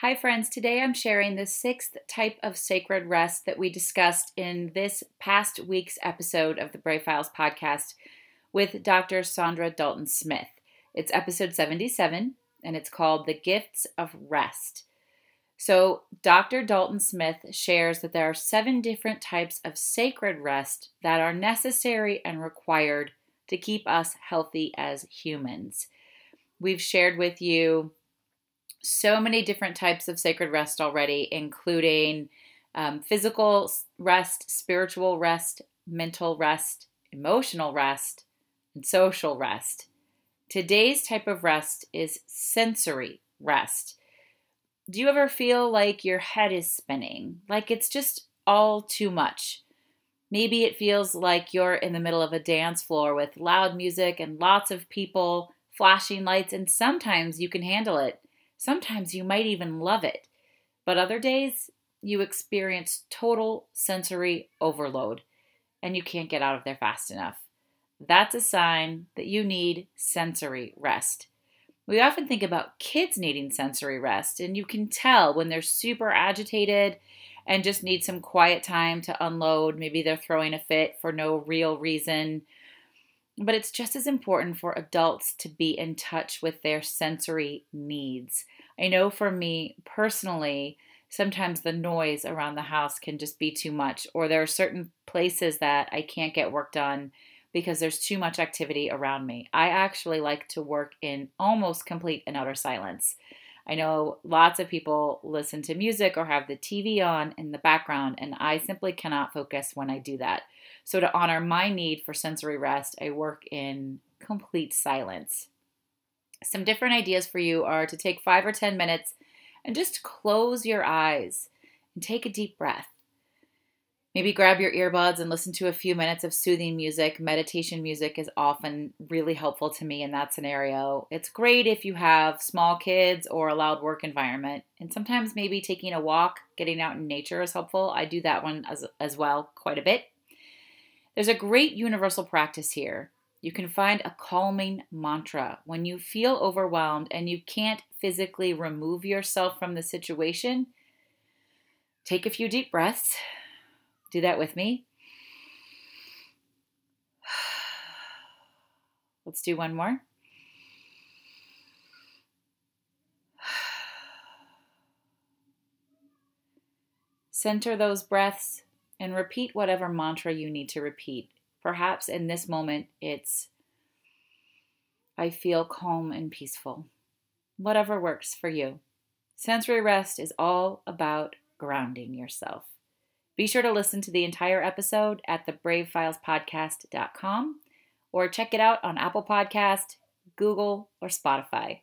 Hi friends, today I'm sharing the sixth type of sacred rest that we discussed in this past week's episode of the Brave Files podcast with Dr. Sandra Dalton-Smith. It's episode 77 and it's called The Gifts of Rest. So Dr. Dalton-Smith shares that there are 7 different types of sacred rest that are necessary and required to keep us healthy as humans. We've shared with you so many different types of sacred rest already, including physical rest, spiritual rest, mental rest, emotional rest, and social rest. Today's type of rest is sensory rest. Do you ever feel like your head is spinning, like it's just all too much? Maybe it feels like you're in the middle of a dance floor with loud music and lots of people, flashing lights, and sometimes you can handle it. Sometimes you might even love it, but other days you experience total sensory overload and you can't get out of there fast enough. That's a sign that you need sensory rest. We often think about kids needing sensory rest, and you can tell when they're super agitated and just need some quiet time to unload. Maybe they're throwing a fit for no real reason. But it's just as important for adults to be in touch with their sensory needs. I know for me personally, sometimes the noise around the house can just be too much, or there are certain places that I can't get work done because there's too much activity around me. I actually like to work in almost complete and utter silence. I know lots of people listen to music or have the TV on in the background, and I simply cannot focus when I do that. So to honor my need for sensory rest, I work in complete silence. Some different ideas for you are to take 5 or 10 minutes and just close your eyes and take a deep breath. Maybe grab your earbuds and listen to a few minutes of soothing music. Meditation music is often really helpful to me in that scenario. It's great if you have small kids or a loud work environment. And sometimes maybe taking a walk, getting out in nature is helpful. I do that one as well quite a bit. There's a great universal practice here. You can find a calming mantra. When you feel overwhelmed and you can't physically remove yourself from the situation, take a few deep breaths. Do that with me. Let's do one more. Center those breaths and repeat whatever mantra you need to repeat. Perhaps in this moment it's, I feel calm and peaceful. Whatever works for you. Sensory rest is all about grounding yourself. Be sure to listen to the entire episode at thebravefilespodcast.com or check it out on Apple Podcast, Google, or Spotify.